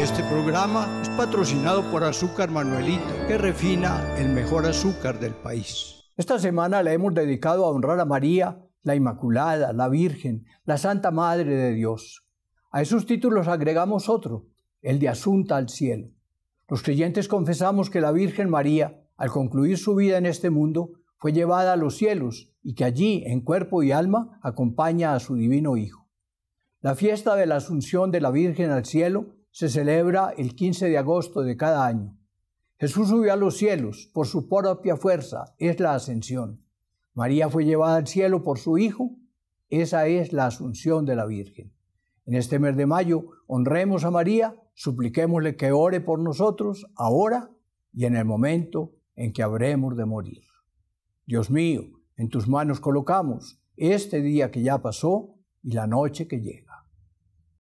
Este programa es patrocinado por Azúcar Manuelito, que refina el mejor azúcar del país. Esta semana la hemos dedicado a honrar a María, la Inmaculada, la Virgen, la Santa Madre de Dios. A esos títulos agregamos otro, el de Asunta al Cielo. Los creyentes confesamos que la Virgen María, al concluir su vida en este mundo, fue llevada a los cielos y que allí, en cuerpo y alma, acompaña a su divino Hijo. La fiesta de la Asunción de la Virgen al Cielo se celebra el 15 de agosto de cada año. Jesús subió a los cielos por su propia fuerza, es la ascensión. María fue llevada al cielo por su Hijo, esa es la Asunción de la Virgen. En este mes de mayo honremos a María, supliquémosle que ore por nosotros ahora y en el momento en que habremos de morir. Dios mío, en tus manos colocamos este día que ya pasó y la noche que llega.